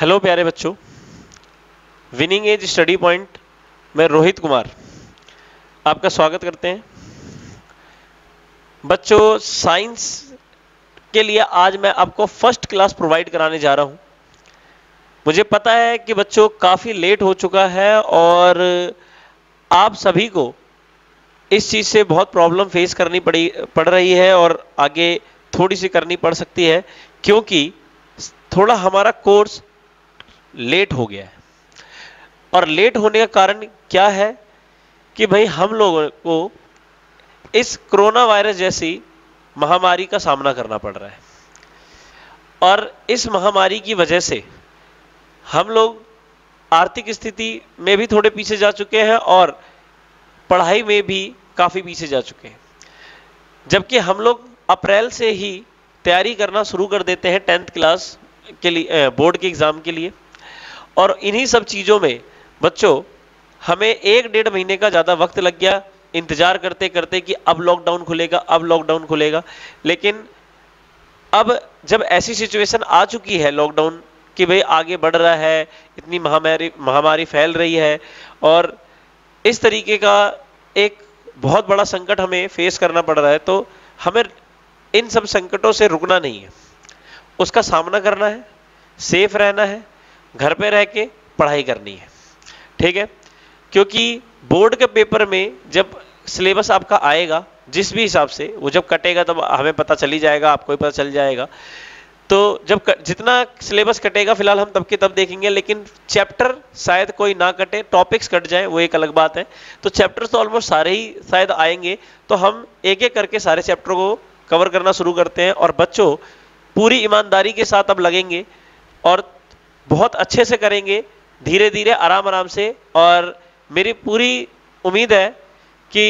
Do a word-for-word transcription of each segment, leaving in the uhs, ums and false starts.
Hello प्यारे बच्चों, winning as study point में रोहित कुमार आपका स्वागत करते हैं। बच्चों, साइंस के लिए आज मैं आपको फर्स्ट क्लास प्रोवाइड कराने जा रहा हूं। मुझे पता है कि बच्चों काफ़ी लेट हो चुका है और आप सभी को इस चीज़ से बहुत प्रॉब्लम फेस करनी पड़ी पड़ रही है और आगे थोड़ी सी करनी पड़ सकती है, क्योंकि थोड़ा हमारा कोर्स लेट हो गया है। और लेट होने का कारण क्या है कि भाई हम लोगों को इस कोरोना वायरस जैसी महामारी का सामना करना पड़ रहा है और इस महामारी की वजह से हम लोग आर्थिक स्थिति में भी थोड़े पीछे जा चुके हैं और पढ़ाई में भी काफ़ी पीछे जा चुके हैं। जबकि हम लोग अप्रैल से ही तैयारी करना शुरू कर देते हैं टेंथ क्लास के लिए, बोर्ड के एग्ज़ाम के लिए। और इन्हीं सब चीज़ों में बच्चों हमें एक डेढ़ महीने का ज़्यादा वक्त लग गया इंतज़ार करते करते कि अब लॉकडाउन खुलेगा, अब लॉकडाउन खुलेगा। लेकिन अब जब ऐसी सिचुएशन आ चुकी है लॉकडाउन कि भाई आगे बढ़ रहा है, इतनी महामारी महामारी फैल रही है और इस तरीके का एक बहुत बड़ा संकट हमें फेस करना पड़ रहा है, तो हमें इन सब संकटों से रुकना नहीं है, उसका सामना करना है, सेफ रहना है, घर पे रह के पढ़ाई करनी है, ठीक है। क्योंकि बोर्ड के पेपर में जब सिलेबस आपका आएगा, जिस भी हिसाब से वो जब कटेगा तब हमें पता चली जाएगा, आपको ही पता चल जाएगा। तो जब क, जितना सिलेबस कटेगा फिलहाल हम तब के तब देखेंगे, लेकिन चैप्टर शायद कोई ना कटे, टॉपिक्स कट जाए वो एक अलग बात है। तो चैप्टर तो ऑलमोस्ट सारे ही शायद आएंगे, तो हम एक एक करके सारे चैप्टर को कवर करना शुरू करते हैं। और बच्चों पूरी ईमानदारी के साथ अब लगेंगे और बहुत अच्छे से करेंगे, धीरे धीरे आराम आराम से। और मेरी पूरी उम्मीद है कि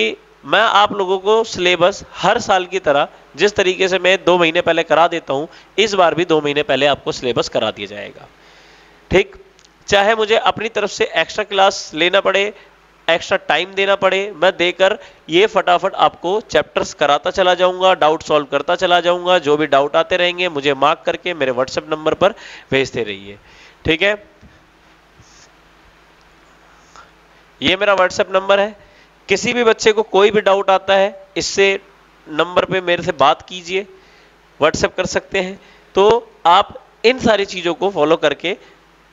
मैं आप लोगों को सिलेबस हर साल की तरह जिस तरीके से मैं दो महीने पहले करा देता हूं, इस बार भी दो महीने पहले आपको सिलेबस करा दिया जाएगा, ठीक। चाहे मुझे अपनी तरफ से एक्स्ट्रा क्लास लेना पड़े, एक्स्ट्रा टाइम देना पड़े, मैं देकर ये फटाफट आपको चैप्टर्स कराता चला जाऊंगा, डाउट सॉल्व करता चला जाऊंगा। जो भी डाउट आते रहेंगे मुझे मार्क करके मेरे व्हाट्सएप नंबर पर भेजते रहिए, ठीक है। ये मेरा व्हाट्सएप नंबर है, किसी भी बच्चे को कोई भी डाउट आता है इससे नंबर पे मेरे से बात कीजिए, व्हाट्सएप कर सकते हैं। तो आप इन सारी चीज़ों को फॉलो करके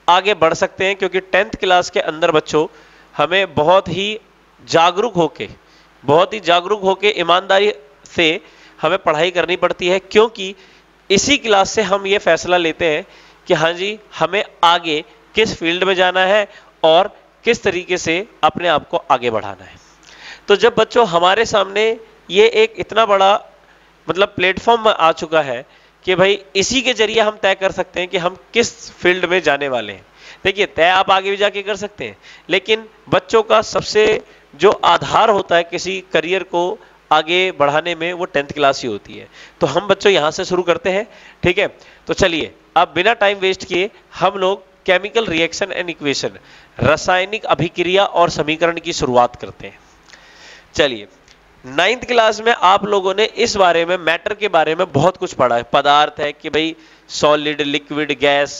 आगे बढ़ सकते हैं, क्योंकि टेंथ क्लास के अंदर बच्चों हमें बहुत ही जागरूक होके बहुत ही जागरूक होके ईमानदारी से हमें पढ़ाई करनी पड़ती है, क्योंकि इसी क्लास से हम ये फैसला लेते हैं कि हाँ जी हमें आगे किस फील्ड में जाना है और किस तरीके से अपने आप को आगे बढ़ाना है। तो जब बच्चों हमारे सामने ये एक इतना बड़ा मतलब प्लेटफॉर्म आ चुका है कि भाई इसी के जरिए हम तय कर सकते हैं कि हम किस फील्ड में जाने वाले हैं। देखिए तय आप आगे भी जाके कर सकते हैं, लेकिन बच्चों का सबसे जो आधार होता है किसी करियर को आगे बढ़ाने में वो टेंथ क्लास ही होती है। तो हम बच्चों यहाँ से शुरू करते हैं, ठीक है। तो चलिए अब बिना टाइम वेस्ट किए हम लोग केमिकल रिएक्शन एंड इक्वेशन, रासायनिक अभिक्रिया और समीकरण की शुरुआत करते हैं। चलिए, नाइन्थ क्लास में आप लोगों ने इस बारे में, मैटर के बारे में बहुत कुछ पढ़ा है। पदार्थ है कि भाई सॉलिड, लिक्विड, गैस,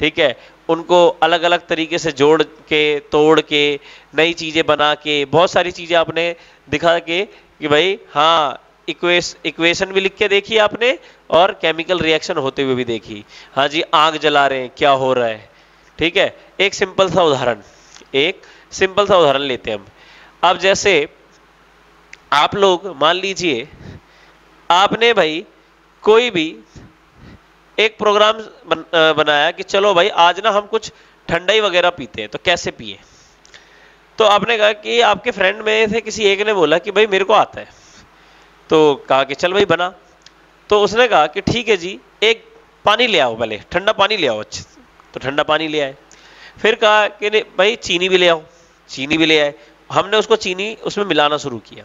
ठीक है, उनको अलग अलग तरीके से जोड़ के, तोड़ के, नई चीज़ें बना के, बहुत सारी चीज़ें आपने दिखा के कि भाई हाँ, इक्वेश इक्वेशन भी लिख के देखी आपने और केमिकल रिएक्शन होते हुए भी देखी। हाँ जी, आग जला रहे हैं, क्या हो रहा है, ठीक है। एक सिंपल सा उदाहरण एक सिंपल सा उदाहरण लेते हैं हम। अब जैसे आप लोग मान लीजिए आपने भाई कोई भी एक प्रोग्राम बन, बनाया कि चलो भाई आज ना हम कुछ ठंडाई वगैरह पीते हैं, तो कैसे पिए। तो आपने कहा कि आपके फ्रेंड में से किसी एक ने बोला कि भाई मेरे को आता है, तो कहा कि चल भाई बना। तो उसने कहा कि ठीक है जी, एक पानी ले आओ, पहले ठंडा पानी ले आओ, अच्छे से। तो ठंडा पानी ले आए, फिर कहा कि नहीं भाई चीनी भी ले आओ, चीनी भी ले आए। हमने उसको चीनी उसमें मिलाना शुरू किया।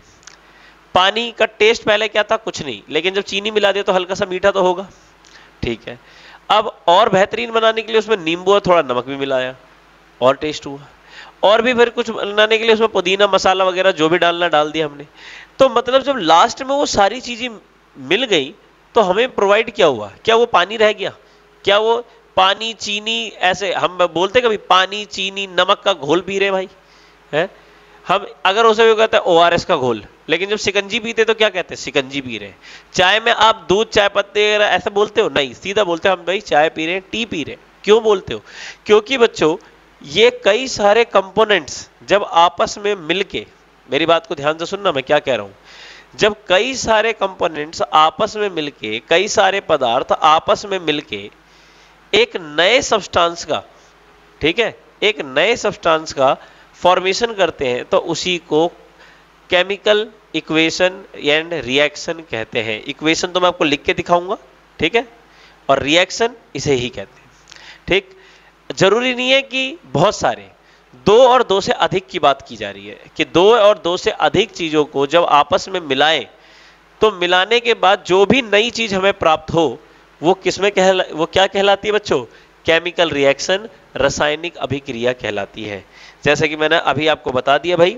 पानी का टेस्ट पहले क्या था, कुछ नहीं, लेकिन जब चीनी मिला दिया तो हल्का सा मीठा तो होगा, ठीक है। अब और बेहतरीन बनाने के लिए उसमें नींबू और थोड़ा नमक भी मिलाया और टेस्ट हुआ। और भी फिर कुछ बनाने के लिए उसमें पुदीना मसाला वगैरह जो भी डालना डाल दिया हमने। तो मतलब जब लास्ट में वो सारी चीज़ें मिल गई तो हमें प्रोवाइड क्या हुआ, क्या वो पानी रह गया, क्या वो पानी चीनी, ऐसे हम बोलते कभी पानी चीनी नमक का घोल पी रहे भाई है, हम अगर उसे कहते हैं ओआरएस का घोल, लेकिन जब सिकंजी पीते तो क्या कहते हैं, सिकंजी पी रहे हैं। चाय में आप दूध चाय पत्ते ऐसा बोलते हो, नहीं, सीधा बोलते हैं हम भाई चाय पी रहे हैं, टी पी रहे हैं। क्यों बोलते हो? क्योंकि बच्चों ये कई सारे कंपोनेंट्स जब आपस में मिलके, मेरी बात को ध्यान से सुनना मैं क्या कह रहा हूं, जब कई सारे कंपोनेंट्स आपस में मिलके, कई सारे पदार्थ आपस में मिलके एक नए सब्सटेंस का, ठीक है, एक नए सब्सटेंस का फॉर्मेशन करते हैं तो उसी को केमिकल इक्वेशन एंड रिएक्शन कहते हैं। इक्वेशन तो मैं आपको लिख के दिखाऊंगा, ठीक है, और रिएक्शन इसे ही कहते हैं। ठीक, जरूरी नहीं है कि बहुत सारे, दो और दो से अधिक की बात की जा रही है कि दो और दो से अधिक चीजों को जब आपस में मिलाएं तो मिलाने के बाद जो भी नई चीज हमें प्राप्त हो वो किसमें कहला, वो क्या कहलाती है बच्चों, केमिकल रिएक्शन, रासायनिक अभिक्रिया कहलाती है। जैसे कि मैंने अभी आपको बता दिया भाई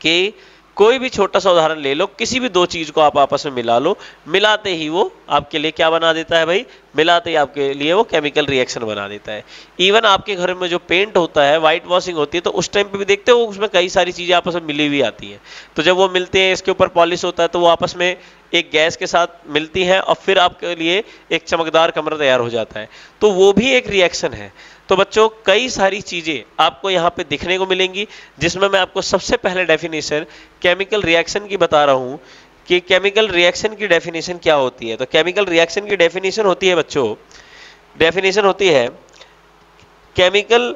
कि कोई भी छोटा सा उदाहरण ले लो, किसी भी दो चीज को आप आपस में मिला लो, मिलाते ही वो आपके लिए क्या बना देता है भाई, मिलाते ही आपके लिए वो केमिकल रिएक्शन बना देता है। इवन आपके घर में जो पेंट होता है, व्हाइट वॉशिंग होती है, तो उस टाइम पे भी देखते हो उसमें कई सारी चीजें आपस में मिली हुई आती हैं, तो जब वो मिलते हैं, इसके ऊपर पॉलिश होता है, तो वो आपस में एक गैस के साथ मिलती है और फिर आपके लिए एक चमकदार कमरा तैयार हो जाता है, तो वो भी एक रिएक्शन है। तो बच्चों कई सारी चीजें आपको यहाँ पे दिखने को मिलेंगी, जिसमें मैं आपको सबसे पहले डेफिनेशन केमिकल रिएक्शन की बता रहा हूँ कि केमिकल रिएक्शन की डेफिनेशन क्या होती है। तो केमिकल रिएक्शन की डेफिनेशन होती है बच्चों, डेफिनेशन होती है chemical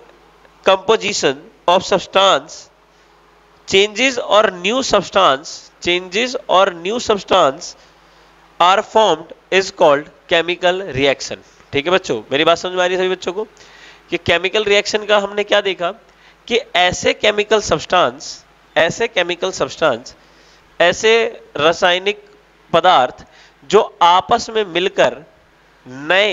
composition of substance changes और न्यू सब्सटेंस, चेंजेस और new substance are formed is called chemical reaction. ठीक है बच्चों, मेरी बात समझ में आ रही है सभी बच्चों को कि केमिकल रिएक्शन का हमने क्या देखा कि ऐसे केमिकल सब्सटेंस, ऐसे केमिकल सब्सटेंस, ऐसे रासायनिक पदार्थ जो आपस में मिलकर नए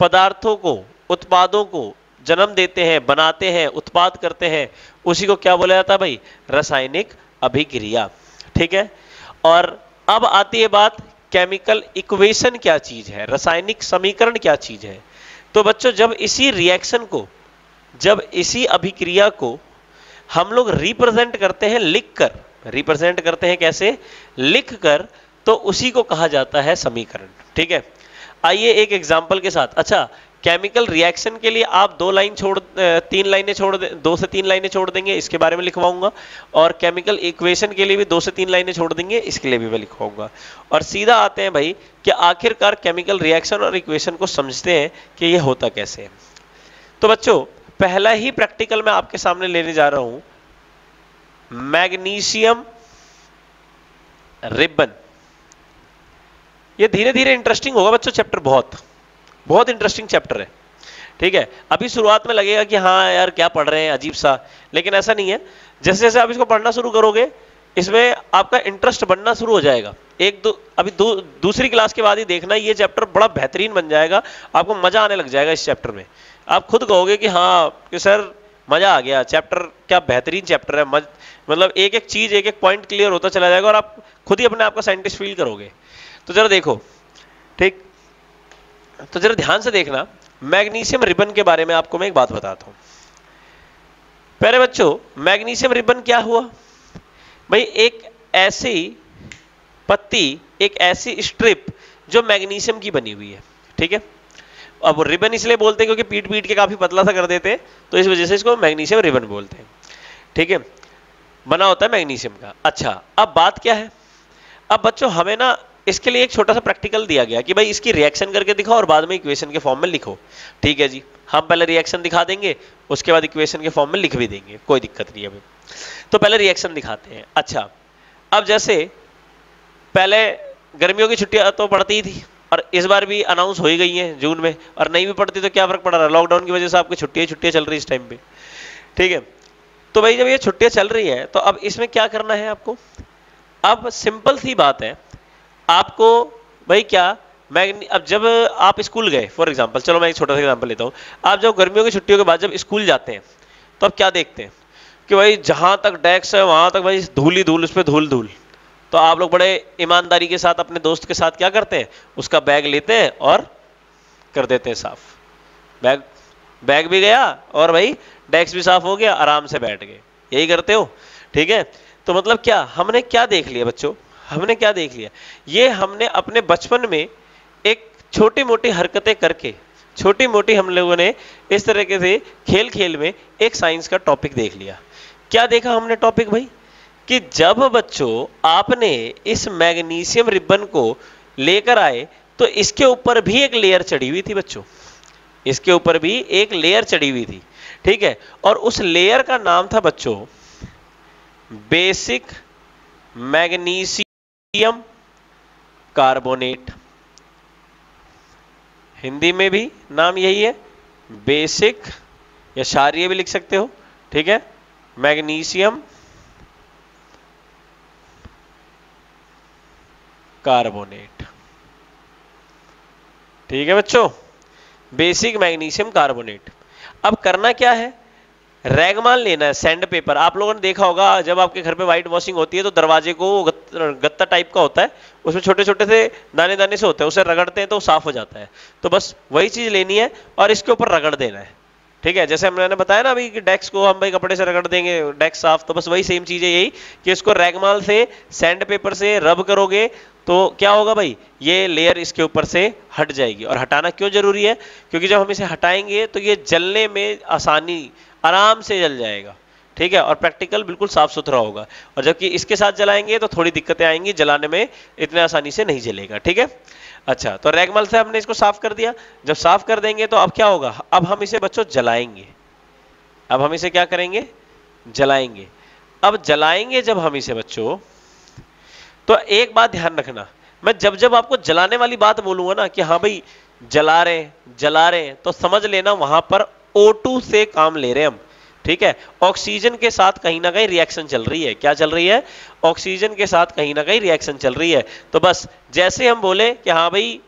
पदार्थों को, उत्पादों को जन्म देते हैं, बनाते हैं, उत्पाद करते हैं, उसी को क्या बोला जाता है भाई, रासायनिक अभिक्रिया। ठीक है, और अब आती है बात केमिकल इक्वेशन क्या चीज है, रासायनिक समीकरण क्या चीज है। तो बच्चों जब इसी रिएक्शन को, जब इसी अभिक्रिया को हम लोग रिप्रेजेंट करते हैं लिखकर, रिप्रेजेंट करते हैं कैसे, लिखकर, तो उसी को कहा जाता है समीकरण। ठीक है, आइए एक एग्जांपल के साथ। अच्छा, केमिकल रिएक्शन के लिए आप दो लाइन छोड़, तीन लाइनें छोड़, दो से तीन लाइनें छोड़ देंगे, इसके बारे में लिखवाऊंगा, और केमिकल इक्वेशन के लिए भी दो से तीन लाइनें छोड़ देंगे, इसके लिए भी मैं लिखवाऊंगा। और सीधा आते हैं भाई कि आखिरकार केमिकल रिएक्शन और इक्वेशन को समझते हैं कि ये होता कैसे है। तो बच्चों पहला ही प्रैक्टिकल मैं आपके सामने लेने जा रहा हूं, मैग्नीशियम रिबन। ये धीरे धीरे इंटरेस्टिंग होगा बच्चों चैप्टर, बहुत बहुत इंटरेस्टिंग चैप्टर है। ठीक है, अभी शुरुआत में लगेगा कि हाँ यार क्या पढ़ रहे हैं, अजीब सा, लेकिन ऐसा नहीं है। जैसे जैसे आप इसको पढ़ना शुरू करोगे इसमें आपका इंटरेस्ट बनना शुरू हो जाएगा। एक दो अभी दो, दूसरी क्लास के बाद ही देखना ये चैप्टर बड़ा बेहतरीन बन जाएगा, आपको मजा आने लग जाएगा इस चैप्टर में। आप खुद कहोगे कि हाँ कि सर मजा आ गया, चैप्टर क्या बेहतरीन चैप्टर है, मतलब एक एक चीज, एक एक पॉइंट क्लियर होता चला जाएगा और आप खुद ही अपने आप का साइंटिस्ट फील करोगे। तो जरा देखो, ठीक, तो जरा ध्यान से देखना। मैग्नीशियम रिबन के बारे में आपको मैं एक बात बताता हूं। प्यारे बच्चों मैग्नीशियम रिबन क्या हुआ भाई, एक ऐसी पत्ती, एक ऐसी स्ट्रिप जो मैग्नीशियम की बनी हुई है। ठीक है, अब रिबन इसलिए बोलते हैं क्योंकि पीट पीट के काफी पतला सा कर देते हैं, तो इस वजह से इसको मैग्नीशियम रिबन बोलते हैं। ठीक है, बना होता है मैग्नीशियम का। अच्छा, अब बात क्या है, अब बच्चों हमें ना इसके लिए एक छोटा सा प्रैक्टिकल दिया गया कि भाई इसकी रिएक्शन करके दिखाओ और बाद में इक्वेशन के फॉर्म में लिखो। ठीक है जी, हम पहले रिएक्शन दिखा देंगे, उसके बाद इक्वेशन के फॉर्म में लिख भी देंगे, कोई दिक्कत नहीं है अभी। तो पहले रिएक्शन दिखाते हैं। अच्छा, अब जैसे पहले गर्मियों की छुट्टियां तो पड़ती ही थी और इस बार भी अनाउंस हो ही गई हैं जून में, और नहीं भी पड़ती तो क्या फर्क पड़ रहा है, लॉकडाउन की वजह से आपकी छुट्टियां छुट्टियां चल रही इस टाइम पे। ठीक है, तो भाई जब ये छुट्टियां चल रही है तो अब इसमें क्या करना है आपको, अब सिंपल सी बात है आपको भाई क्या मैग्नी, अब जब आप स्कूल गए फॉर एग्जांपल, चलो मैं एक छोटा सा एग्जांपल लेता हूँ, आप जब गर्मियों की छुट्टियों के बाद जब स्कूल जाते हैं तो आप क्या देखते हैं कि भाई जहाँ तक डेस्क है वहाँ तक भाई धूल ही धूल, उस पर धूल धूल। तो आप लोग बड़े ईमानदारी के साथ अपने दोस्त के साथ क्या करते हैं, उसका बैग लेते हैं और कर देते हैं साफ। बैग बैग भी गया और भाई डेस्क भी साफ हो गया, आराम से बैठ गए। यही करते हो, ठीक है। तो मतलब क्या हमने क्या देख लिया बच्चों, हमने क्या देख लिया, ये हमने अपने बचपन में एक छोटी मोटी हरकतें करके, छोटी मोटी हम लोगों ने इस तरीके से खेल खेल में एक साइंस का टॉपिक देख लिया। क्या देखा हमने टॉपिक भाई, कि जब बच्चों आपने इस मैग्नीशियम रिबन को लेकर आए तो इसके ऊपर भी एक लेयर चढ़ी हुई थी बच्चों, इसके ऊपर भी एक लेयर चढ़ी हुई थी, ठीक है। और उस लेयर का नाम था बच्चों बेसिक मैग्नीशियम कार्बोनेट। हिंदी में भी नाम यही है बेसिक, या क्षारीय भी लिख सकते हो, ठीक है, मैग्नीशियम कार्बोनेट। ठीक है बच्चों, बेसिक मैग्नीशियम कार्बोनेट। अब करना क्या है, रैगमान लेना है, सैंड पेपर। आप लोगों ने देखा होगा जब आपके घर पे व्हाइट वॉशिंग होती है तो दरवाजे को गत्ता टाइप का होता है, उसमें छोटे छोटे से दाने दाने से होते हैं, उसे रगड़ते हैं तो साफ हो जाता है। तो बस वही चीज लेनी है और इसके ऊपर रगड़ देना है, ठीक है। जैसे हमने बताया ना अभी कि डेस्क को हम भाई कपड़े से रगड़ देंगे, डेस्क साफ, तो बस वही सेम चीज है यही, कि इसको रैगमाल से सैंड पेपर से रब करोगे तो क्या होगा भाई, ये लेयर इसके ऊपर से हट जाएगी। और हटाना क्यों जरूरी है, क्योंकि जब हम इसे हटाएंगे तो ये जलने में आसानी, आराम से जल जाएगा, ठीक है। और प्रैक्टिकल बिल्कुल साफ सुथरा होगा, और जबकि इसके साथ जलाएंगे तो थोड़ी दिक्कतें आएंगी, जलाने में इतने आसानी से नहीं जलेगा, ठीक है। अच्छा, तो रैगमाल से हमने इसको साफ कर दिया। जब साफ कर देंगे तो अब क्या होगा, अब हम इसे बच्चों जलाएंगे। अब हम इसे क्या करेंगे, जलाएंगे। अब जलाएंगे जब हम इसे बच्चों, तो एक बात ध्यान रखना, मैं जब जब आपको जलाने वाली बात बोलूंगा ना कि हाँ भाई जला रहे हैं जला रहे हैं, तो समझ लेना वहां पर ओ टू से काम ले रहे हैं हम, ठीक है। ऑक्सीजन के साथ कहीं ना कहीं रिएक्शन चल रही है। क्या चल रही है, ऑक्सीजन के साथ कहीं ना कहीं रिएक्शन चल रही है। तो बस जैसे हम बोले कि हाँ भाई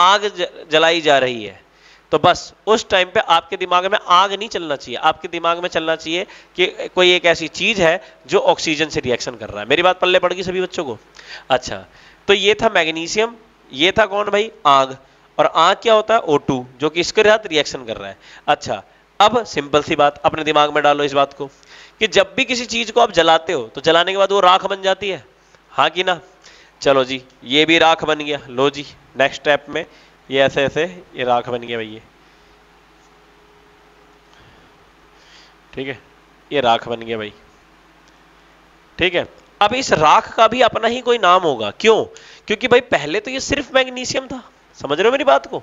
आग जलाई जा रही है, तो बस उस टाइम पे आपके दिमाग में आग नहीं चलना चाहिए, आपके दिमाग में चलना चाहिए कि कोई एक ऐसी चीज है जो ऑक्सीजन से रिएक्शन कर रहा है। मेरी बात पल्ले पड़ गई सभी बच्चों को? अच्छा, तो ये था मैग्नीशियम, ये था कौन भाई, आग। और आग क्या होता है, ओ टू, जो कि इसके साथ रिएक्शन कर रहा है। अच्छा, अब सिंपल सी बात अपने दिमाग में डालो इस बात को, कि जब भी किसी चीज को आप जलाते हो तो जलाने के बाद वो राख बन जाती है, हाँ कि ना। चलो जी, ये भी राख बन गया, लो जी नेक्स्ट स्टेप में ये ऐसे ऐसे ये राख बन गया भाई, ये ठीक है, ये राख बन गया भाई, ठीक है। अब इस राख का भी अपना ही कोई नाम होगा, क्यों, क्योंकि भाई पहले तो ये सिर्फ मैग्नीशियम था, समझ रहे हो मेरी बात को,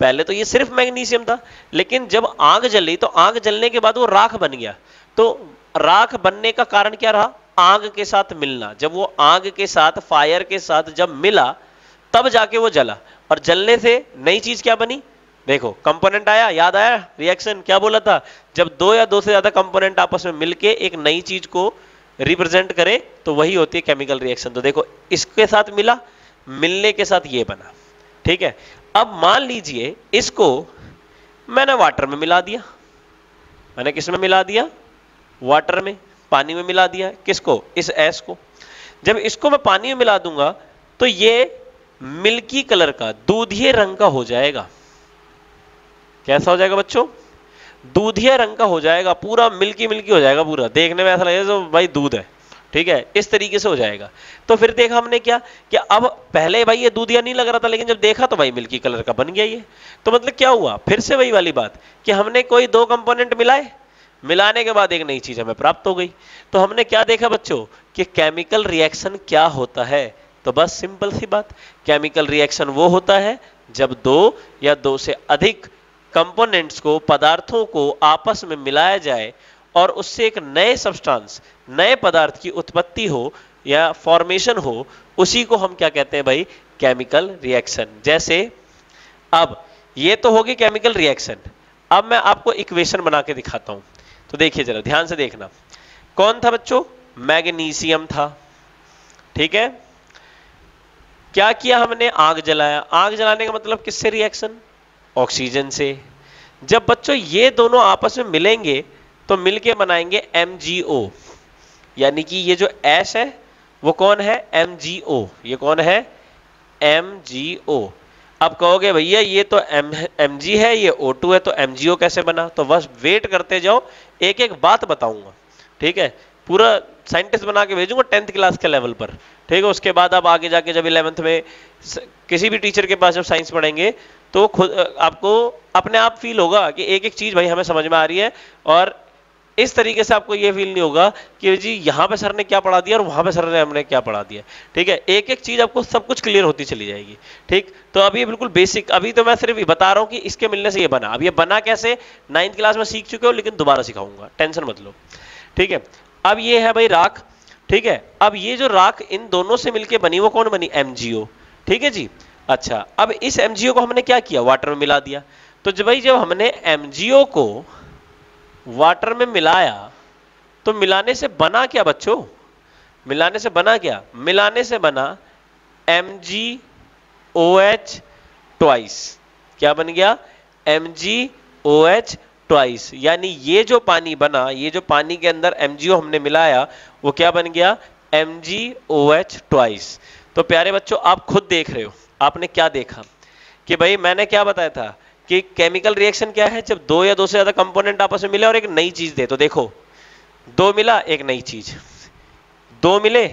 पहले तो ये सिर्फ मैग्नीशियम था, लेकिन जब आग जली तो आग जलने के बाद वो राख बन गया। तो राख बनने का कारण क्या रहा, आग के साथ मिलना। जब वो आग के साथ, फायर के साथ जब मिला तब जाके वो जला, और जलने से नई चीज क्या बनी, देखो कंपोनेंट आया, याद आया रिएक्शन, क्या बोला था, जब दो या दो से ज्यादा कंपोनेंट आपस में मिलके एक नई चीज को रिप्रेजेंट करे तो वही होती है केमिकल रिएक्शन। तो देखो इसके साथ मिला, मिलने के साथ ये बना, ठीक है। अब मान लीजिए इसको मैंने वाटर में मिला दिया, मैंने किस में मिला दिया, वाटर में, पानी में मिला दिया, किसको, इस एस को। जब इसको मैं पानी में मिला दूंगा तो ये मिल्की कलर का, दूधिये रंग का हो जाएगा। कैसा हो जाएगा बच्चों, दूधिये रंग का हो जाएगा, पूरा मिल्की मिल्की हो जाएगा, पूरा देखने में ऐसा लगेगा तो भाई दूध है, ठीक है, इस तरीके से हो जाएगा। तो फिर देखा हमने क्या कि अब पहले भाई ये दूधिया नहीं लग रहा था, लेकिन जब देखा तो भाई मिल्की कलर का बन गया ये। तो मतलब क्या हुआ, फिर से वही वाली बात कि हमने कोई दो कंपोनेंट मिलाए, मिलाने के बाद एक नई चीज हमें प्राप्त हो गई। तो हमने क्या देखा बच्चों कि केमिकल रिएक्शन क्या होता है। तो बस सिंपल सी बात, केमिकल रिएक्शन वो होता है जब दो या दो से अधिक कंपोनेंट्स को, पदार्थों को आपस में मिलाया जाए और उससे एक नए सब्सटेंस, नए पदार्थ की उत्पत्ति हो या फॉर्मेशन हो, उसी को हम क्या कहते हैं भाई, केमिकल रिएक्शन। जैसे अब ये तो होगी केमिकल रिएक्शन। अब मैं आपको इक्वेशन बना के दिखाता हूं, तो देखिए जरा ध्यान से देखना, कौन था बच्चों, मैग्नीशियम था, ठीक है। क्या किया हमने, आग जलाया, आग जलाने का मतलब किससे रिएक्शन, ऑक्सीजन से। जब बच्चों ये दोनों आपस में मिलेंगे तो मिलके बनाएंगे एम जी ओ, यानी कि ये जो एस है वो कौन है, एम जी ओ, ये कौन है, एम जी ओ। अब कहोगे भैया ये तो एम एम जी है, ये ओ टू है, तो एम जी ओ कैसे बना? तो बस वेट करते जाओ, एक एक बात बताऊंगा, ठीक है। पूरा साइंटिस्ट बना के भेजूंगा टेंथ क्लास के लेवल पर, ठीक है। उसके बाद आप आगे जाके जब इलेवेंथ में किसी भी टीचर के पास जब साइंस पढ़ेंगे तो खुद आपको अपने आप फील होगा कि एक एक चीज़ भाई हमें समझ में आ रही है, और इस तरीके से आपको ये फील नहीं होगा कि जी यहाँ पे सर ने क्या पढ़ा दिया और वहाँ पे सर ने हमने क्या पढ़ा दिया, ठीक है। एक एक चीज़ आपको सब कुछ क्लियर होती चली जाएगी, ठीक। तो अभी बिल्कुल बेसिक, अभी तो मैं सिर्फ बता रहा हूँ कि इसके मिलने से ये बना। अब ये बना कैसे, नाइन्थ क्लास में सीख चुके हो, लेकिन दोबारा सिखाऊंगा, टेंशन मत लो, ठीक है। अब ये है भाई राख, ठीक है। अब ये जो राख इन दोनों से मिलके बनी वो कौन बनी? एमजीओ, ठीक है जी। अच्छा, अब इस एमजीओ को हमने क्या किया? वाटर में मिला दिया। तो जब भाई जब हमने एमजीओ को वाटर में मिलाया तो मिलाने से बना क्या बच्चों? मिलाने से बना क्या? मिलाने से बना M G O H twice. क्या बन गया? M G O H twice. यानी ये जो पानी बना, ये जो पानी के अंदर एम जी ओ हमने मिलाया वो क्या बन गया? M G O H twice. तो प्यारे बच्चों आप खुद देख रहे हो, आपने क्या देखा कि भाई मैंने क्या बताया था कि केमिकल रिएक्शन क्या है? जब दो या दो से ज्यादा कंपोनेंट आपस में मिले और एक नई चीज दे। तो देखो दो मिला एक नई चीज, दो मिले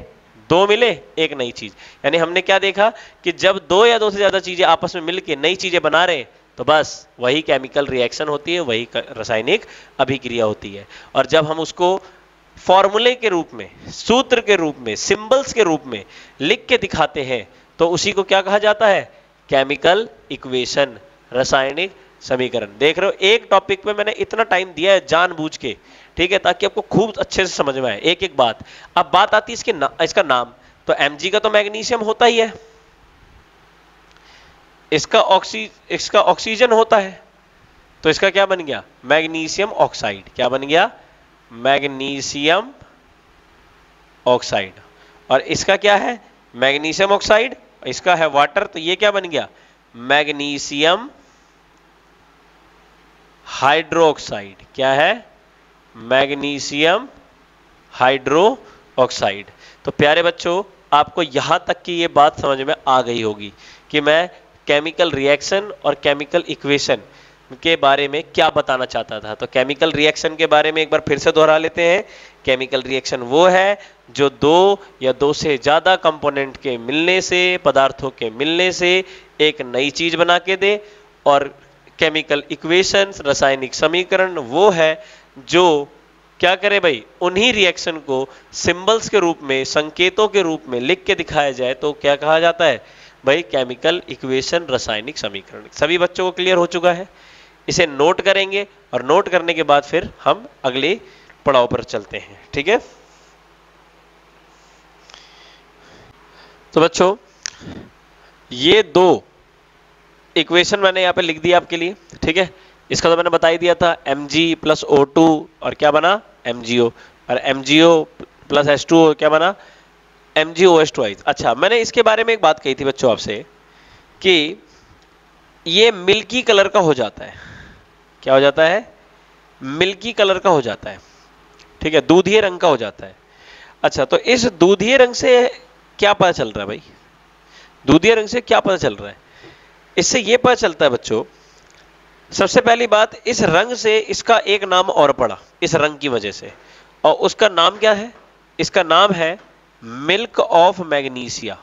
दो मिले एक नई चीज। यानी हमने क्या देखा कि जब दो या दो से ज्यादा चीजें आपस में मिलके नई चीजें बना रहे तो बस वही केमिकल रिएक्शन होती है, वही रासायनिक अभिक्रिया होती है। और जब हम उसको फॉर्मूले के रूप में, सूत्र के रूप में, सिंबल्स के रूप में लिख के दिखाते हैं तो उसी को क्या कहा जाता है? केमिकल इक्वेशन, रासायनिक समीकरण। देख रहे हो एक टॉपिक पे मैंने इतना टाइम दिया है जानबूझ के, ठीक है, ताकि आपको खूब अच्छे से समझ में आए एक एक बात। अब बात आती है इसके ना, इसका नाम। तो Mg का तो मैग्नीशियम होता ही है, इसका ऑक्सी इसका ऑक्सीजन होता है, तो इसका क्या बन गया? Magnesium oxide. क्या बन गया? Magnesium oxide. और इसका क्या है? Magnesium oxide. इसका है वाटर, तो ये क्या बन गया? Magnesium hydroxide. क्या है? Magnesium hydroxide. तो प्यारे बच्चों आपको यहां तक की ये बात समझ में आ गई होगी कि मैं केमिकल रिएक्शन और केमिकल इक्वेशन के बारे में क्या बताना चाहता था। तो केमिकल रिएक्शन के बारे में एक बार फिर से दोहरा लेते हैं। केमिकल रिएक्शन वो है जो दो या दो से ज़्यादा कंपोनेंट के मिलने से, पदार्थों के मिलने से एक नई चीज़ बना के दे। और केमिकल इक्वेशंस, रासायनिक समीकरण वो है जो क्या करे भाई? उन्हीं रिएक्शन को सिंबल्स के रूप में, संकेतों के रूप में लिख के दिखाया जाए तो क्या कहा जाता है भाई? केमिकल इक्वेशन, रासायनिक समीकरण। सभी बच्चों को क्लियर हो चुका है? इसे नोट करेंगे और नोट करने के बाद फिर हम अगले पड़ाव पर चलते हैं, ठीक है। तो बच्चों ये दो इक्वेशन मैंने यहाँ पे लिख दिया आपके लिए, ठीक है। इसका तो मैंने बता ही दिया था, Mg प्लस O टू और क्या बना? MgO, और MgO plus H two O क्या बना? MgOH two. अच्छा, मैंने इसके बारे में एक बात कही थी बच्चों आपसे कि ये मिल्की कलर का हो जाता है। क्या हो जाता है? मिल्की कलर का हो जाता है, ठीक है, दूधिये रंग का हो जाता है। अच्छा, तो इस दूधिये रंग से क्या पता चल रहा है भाई? दूधिये रंग से क्या पता चल रहा है? इससे ये पता चलता है बच्चों, सबसे पहली बात, इस रंग से इसका एक नाम और पड़ा, इस रंग की वजह से, और उसका नाम क्या है? इसका नाम है milk of magnesia.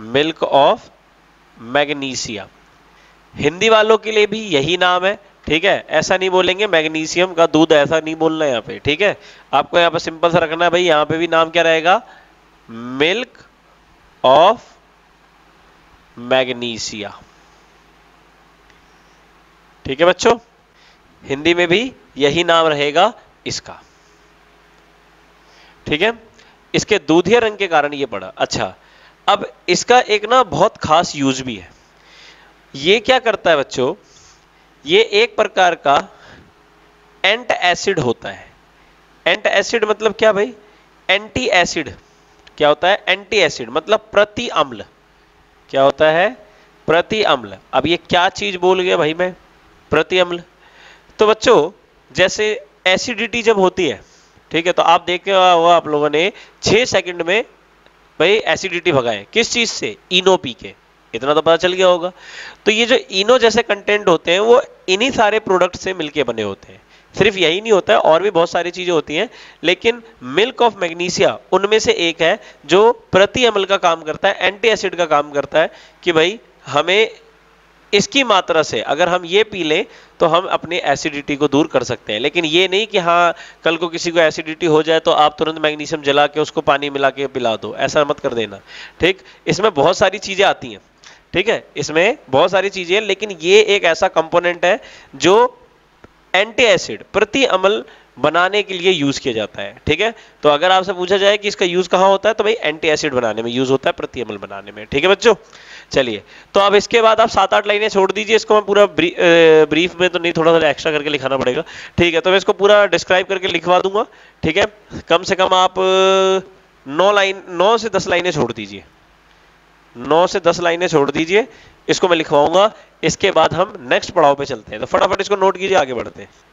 Milk of magnesia. Hindi वालों के लिए भी यही नाम है, ठीक है। ऐसा नहीं बोलेंगे मैग्नीशियम का दूध, ऐसा नहीं बोलना है यहाँ पे, ठीक है। आपको यहाँ पे सिंपल सा रखना है भाई, यहाँ पे भी नाम क्या रहेगा? मिल्क ऑफ मैग्नीशिया, ठीक है बच्चों। हिंदी में भी यही नाम रहेगा इसका, ठीक है। इसके दूधिया रंग के कारण ये पड़ा। अच्छा, अब इसका एक ना बहुत खास यूज भी है। ये क्या करता है बच्चों? ये एक प्रकार का एंट एसिड होता है। एंट एसिड मतलब क्या भाई? Anti acid. क्या होता है? एंटी एसिड मतलब प्रति अम्ल। क्या होता है? प्रति अम्ल। अब ये क्या चीज बोल गया भाई मैं? प्रति अम्ल। तो बच्चों जैसे एसिडिटी जब होती है, ठीक है, तो आप देखा होगा आप लोगों ने छह सेकंड में भाई एसिडिटी भगाए, किस चीज से? इनो पी के। इतना तो पता चल गया होगा। तो ये जो इनो जैसे कंटेंट होते हैं वो इन्हीं सारे प्रोडक्ट से मिलके बने होते हैं, सिर्फ यही नहीं होता है, और भी बहुत सारी चीजें होती हैं, लेकिन मिल्क ऑफ मैग्नीशिया उनमें से एक है जो प्रति अम्ल का काम करता है, एंटी एसिड का काम करता है कि भाई हमें इसकी मात्रा से अगर हम ये पी लें तो हम अपनी एसिडिटी को दूर कर सकते हैं। लेकिन ये नहीं कि हाँ कल को किसी को एसिडिटी हो जाए तो आप तुरंत मैग्नीशियम जला के उसको पानी मिला के पिला दो, ऐसा मत कर देना। ठीक, इसमें बहुत सारी चीजें आती हैं, ठीक है, इसमें बहुत सारी चीजें हैं, लेकिन ये एक ऐसा कंपोनेंट है जो एंटी एसिड प्रति अम्ल बनाने के लिए यूज किया जाता है। ठीक है, तो अगर आपसे पूछा जाए कि इसका यूज कहाँ होता है तो भाई एंटी एसिड बनाने में यूज होता है, प्रति अम्ल बनाने में। ठीक है बच्चों, चलिए तो अब इसके बाद आप सात आठ लाइनें छोड़ दीजिए, इसको मैं पूरा ब्री, ब्रीफ में तो नहीं, थोड़ा सा एक्स्ट्रा करके लिखाना पड़ेगा। ठीक है, तो मैं इसको पूरा डिस्क्राइब करके लिखवा दूंगा। ठीक है, कम से कम आप नौ लाइन नौ से दस लाइनें छोड़ दीजिए, नौ से दस लाइनें छोड़ दीजिए, इसको मैं लिखवाऊंगा, इसके बाद हम नेक्स्ट पड़ाव पे चलते हैं। तो फटाफट इसको नोट कीजिए, आगे बढ़ते हैं।